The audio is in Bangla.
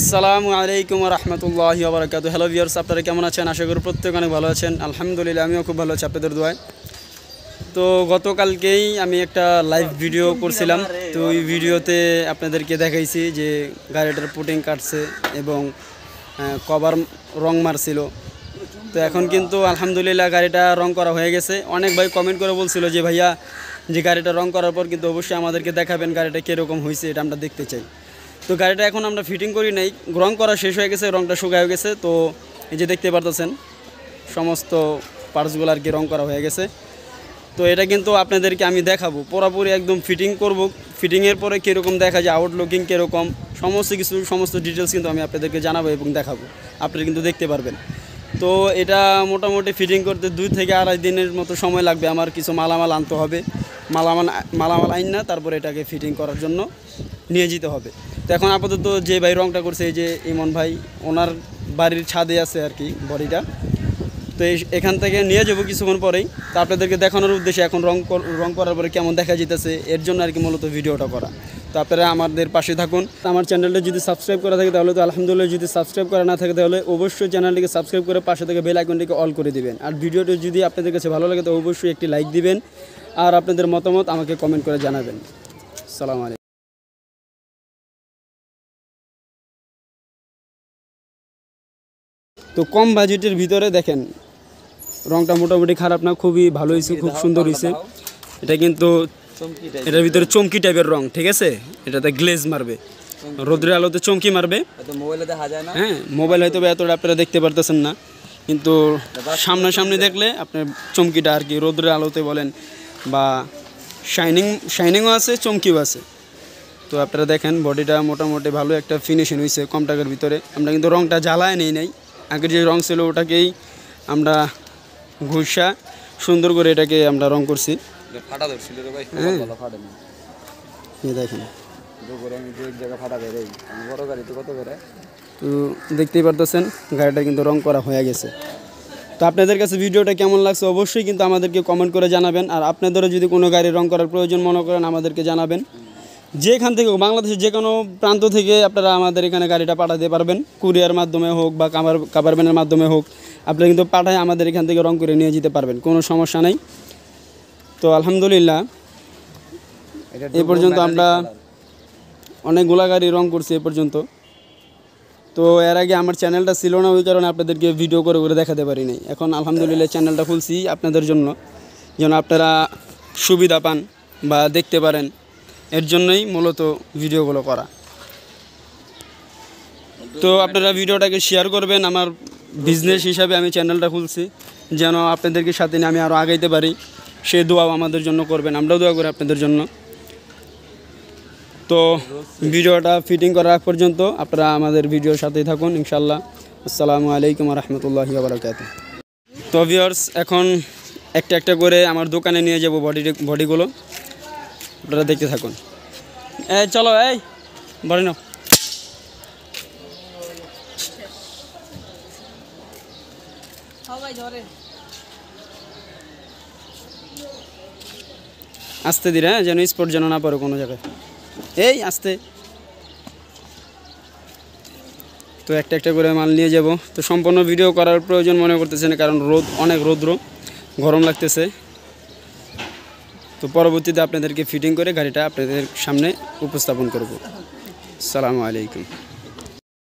আসসালামু আলাইকুম ওয়া রাহমাতুল্লাহি ওয়া বারাকাতুহু। হ্যালো ভিউয়ার্স, আপনারা কেমন আছেন? আশা করি প্রত্যেকে অনেক ভালো আছেন। আলহামদুলিল্লাহ, আমিও খুব ভালো আছি আপনাদের দোয়ায়। তো গতকালকেই আমি একটা লাইভ ভিডিও করছিলাম, তো এই ভিডিওতে আপনাদেরকে দেখাইছি যে গাড়িটার পুটিং কাটছে এবং কভার রং মারছিল। তো এখন কিন্তু আলহামদুলিল্লাহ গাড়িটা রং করা হয়ে গেছে। অনেক ভাই কমেন্ট করে বলছিল যে ভাইয়া যে গাড়িটা রং করার পর কিন্তু অবশ্যই আমাদেরকে দেখাবেন গাড়িটা কীরকম হয়েছে, এটা আমরা দেখতে চাই। তো গাড়িটা এখন আমরা ফিটিং করি নাই, রং করা শেষ হয়ে গেছে, রংটা শুকায় গেছে। তো এই যে দেখতে পারতেছেন সমস্ত পার্টসগুলো আর কি রং করা হয়ে গেছে। তো এটা কিন্তু আপনাদেরকে আমি দেখাবো, পুরোপুরি একদম ফিটিং করব। ফিটিংয়ের পরে কীরকম দেখা যায়, আউটলুকিং কীরকম, সমস্ত কিছু সমস্ত ডিটেলস কিন্তু আমি আপনাদেরকে জানাবো এবং দেখাবো, আপনারা কিন্তু দেখতে পারবেন। তো এটা মোটামুটি ফিটিং করতে 2 থেকে আড়াই দিনের মতো সময় লাগবে। আমার কিছু মালামাল আনতে হবে, মালামাল আইন না, তারপরে এটাকে ফিটিং করার জন্য নিয়ে যেতে হবে। তো এখন আপাতত যে ভাই রংটা করছে, এই যে ইমন ভাই, ওনার বাড়ির ছাদে আছে আর কি বডিটা। তো এখান থেকে নিয়ে যাবো কিছুক্ষণ পরেই, তো আপনাদেরকে দেখানোর উদ্দেশ্যে এখন রং করার পরে কেমন দেখা যেতেছে এর জন্য আর কি মূলত ভিডিওটা করা। তো আপনারা আমাদের পাশে থাকুন। আমার চ্যানেলটা যদি সাবস্ক্রাইব করা থাকে তাহলে তো আলহামদুলিল্লাহ, যদি সাবস্ক্রাইব করা না থাকে তাহলে অবশ্যই চ্যানেলটিকে সাবস্ক্রাইব করে পাশে থেকে বেল আইকনটিকে অল করে দিবেন। আর ভিডিওটি যদি আপনাদের কাছে ভালো লাগে তো অবশ্যই একটি লাইক দিবেন, আর আপনাদের মতামত আমাকে কমেন্ট করে জানাবেন। আসসালামু আলাইকুম। তো কম বাজেটের ভিতরে দেখেন রংটা মোটামুটি খারাপ না, খুবই ভালো হয়েছে, খুব সুন্দর হয়েছে। এটা কিন্তু এটার ভিতরে চমকি টাইপের রং, ঠিক আছে? এটাতে গ্লেজ মারবে, রোদ্রের আলোতে চমকি মারবে। হ্যাঁ, মোবাইল হয়তো এতটা আপনারা দেখতে পারতেছেন না, কিন্তু সামনাসামনি দেখলে আপনার চমকিটা আর কি রোদ্রের আলোতে বলেন বা শাইনিংও আছে, চমকিও আছে। তো আপনারা দেখেন বডিটা মোটামুটি ভালো একটা ফিনিশিং হয়েছে কম টাকার ভিতরে। আমরা কিন্তু রংটা জ্বালায় নেই নাই, আগের যে রং ছিল ওটাকেই আমরা ঘুষা সুন্দর করে এটাকে আমরা রং করছি। তো দেখতেই পারতেছেন গাড়িটা কিন্তু রং করা হয়ে গেছে। তো আপনাদের কাছে ভিডিওটা কেমন লাগছে অবশ্যই কিন্তু আমাদেরকে কমেন্ট করে জানাবেন। আর আপনাদেরও যদি কোনো গাড়ি রং করার প্রয়োজন মনে করেন আমাদেরকে জানাবেন, যেখান থেকে হোক, বাংলাদেশের যে কোনো প্রান্ত থেকে আপনারা আমাদের এখানে গাড়িটা পাঠাতে পারবেন, কুরিয়ার মাধ্যমে হোক বা কাভারভ্যানের মাধ্যমে হোক, আপনারা কিন্তু পাঠায় আমাদের এখান থেকে রং করে নিয়ে যেতে পারবেন, কোনো সমস্যা নেই। তো আলহামদুলিল্লাহ এ পর্যন্ত আমরা অনেকগুলা গাড়ি রং করছি এ পর্যন্ত। তো এর আগে আমার চ্যানেলটা ছিল না, ওই কারণে আপনাদেরকে ভিডিও করে করে দেখাতে পারি নাই। এখন আলহামদুলিল্লাহ চ্যানেলটা খুলছি আপনাদের জন্য, যেন আপনারা সুবিধা পান বা দেখতে পারেন, এর জন্যই মূলত ভিডিওগুলো করা। তো আপনারা ভিডিওটাকে শেয়ার করবেন, আমার বিজনেস হিসাবে আমি চ্যানেলটা খুলছি যেন আপনাদেরকে সাথে নিয়ে আমি আরও আগাইতে পারি, সে দোয়াও আমাদের জন্য করবেন, আমরাও দোয়া করি আপনাদের জন্য। তো ভিডিওটা ফিটিং করার আগ পর্যন্ত আপনারা আমাদের ভিডিওর সাথেই থাকুন ইনশাআল্লাহ। আসসালামু আলাইকুম ওয়া রাহমাতুল্লাহি ওয়া বারাকাতুহু। তো ভিউয়ার্স, এখন একটা একটা করে আমার দোকানে নিয়ে যাব বডিগুলো, আপনারা দেখতে থাকুন। এই চলো, এই বডি নাও। আস্তে ধীরে, হ্যাঁ, যেন স্পট যেন না পারো কোনো জায়গায়, এই আস্তে। তো একটা একটা করে মাল নিয়ে যাব। তো সম্পূর্ণ ভিডিও করার প্রয়োজন মনে করতেছে না, কারণ অনেক রৌদ্র, গরম লাগতেছে। তো পরবর্তীতে আপনাদেরকে ফিটিং করে গাড়িটা আপনাদের সামনে উপস্থাপন করব। আসসালামু আলাইকুম।